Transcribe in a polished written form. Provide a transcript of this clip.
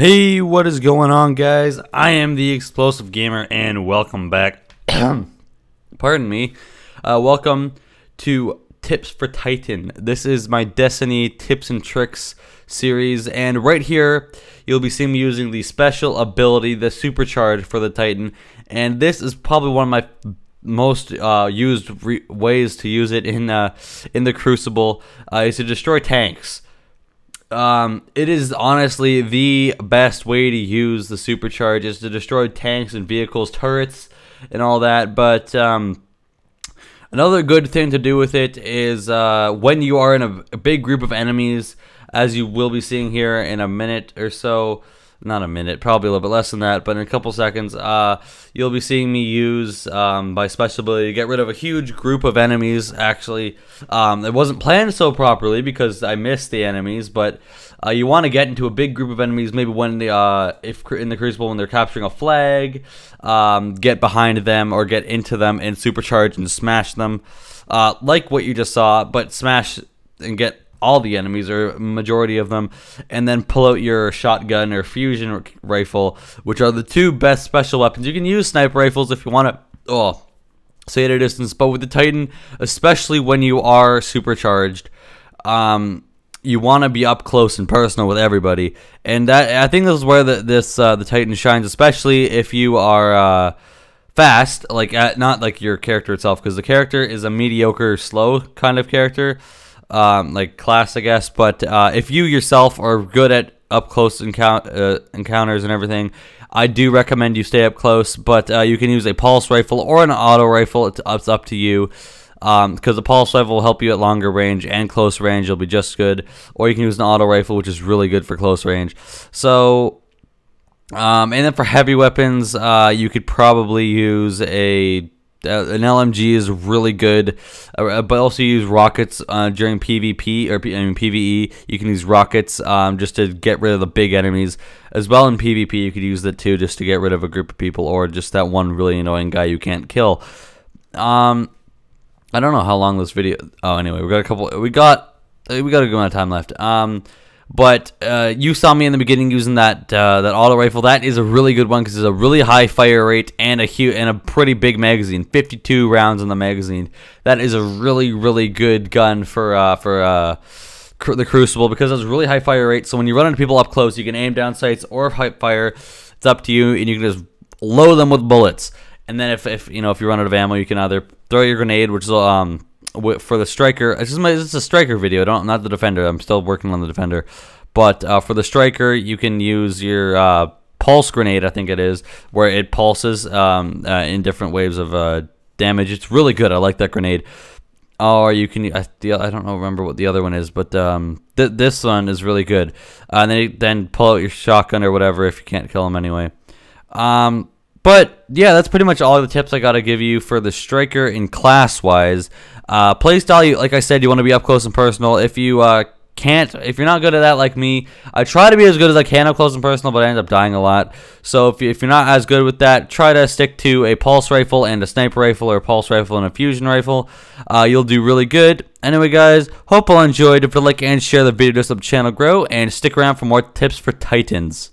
Hey, what is going on, guys? I am the Explosive Gamer, and welcome back. Pardon me. Welcome to Tips for Titan. This is my Destiny tips and tricks series, and right here you'll be seeing me using the special ability, the Supercharge, for the Titan. And this is probably one of my most used ways to use it in the Crucible is to destroy tanks. It is honestly the best way to use the Supercharge is to destroy tanks and vehicles, turrets, and all that. But another good thing to do with it is when you are in a big group of enemies, as you will be seeing here in a minute or so. Not a minute, probably a little bit less than that, but in a couple seconds, you'll be seeing me use my special ability to get rid of a huge group of enemies. Actually, it wasn't planned so properly because I missed the enemies, but you want to get into a big group of enemies. Maybe when the if in the Crucible when they're capturing a flag, get behind them or get into them and supercharge and smash them, like what you just saw, but smash and get all the enemies or majority of them, and then pull out your shotgun or fusion rifle, which are the two best special weapons. You can use sniper rifles if you want to stay at a distance, but with the Titan, especially when you are supercharged, you want to be up close and personal with everybody, and that I think this is where the Titan shines, especially if you are fast, like not like your character itself, because the character is a mediocre, slow kind of character. Like class, I guess, but if you yourself are good at up-close encounters and everything, I do recommend you stay up close, but you can use a pulse rifle or an auto rifle. It's up to you, because the pulse rifle will help you at longer range, and close range will be just good, or you can use an auto rifle, which is really good for close range. So, and then for heavy weapons, you could probably use an LMG is really good, but also use rockets during PvP, or PvE. You can use rockets just to get rid of the big enemies. As well in PvP, you could use that too, just to get rid of a group of people, or just that one really annoying guy you can't kill. I don't know how long this video... Oh, anyway, we got a couple... We got a good amount of time left. But you saw me in the beginning using that that auto rifle. That is a really good one because it's a really high fire rate and a pretty big magazine, 52 rounds in the magazine. That is a really good gun for the Crucible because it's really high fire rate. So when you run into people up close, you can aim down sights or high fire. It's up to you, and you can just load them with bullets. And then if you know, if you run out of ammo, you can either throw your grenade, which is for the Striker. This is a Striker video, not the Defender. I'm still working on the Defender, but for the Striker, you can use your pulse grenade, I think it is, where it pulses in different waves of damage. It's really good. I like that grenade. Or you can, I don't know, remember what the other one is, but this one is really good. And then pull out your shotgun or whatever if you can't kill them anyway. But yeah, that's pretty much all the tips I gotta give you for the Striker in class-wise. Playstyle, like I said, you want to be up close and personal. If you if you're not good at that, like me, I try to be as good as I can up close and personal, but I end up dying a lot. So if you're not as good with that, try to stick to a pulse rifle and a sniper rifle, or a pulse rifle and a fusion rifle. You'll do really good. Anyway, guys, hope you all enjoyed. If you like and share the video to help the channel grow, and stick around for more tips for Titans.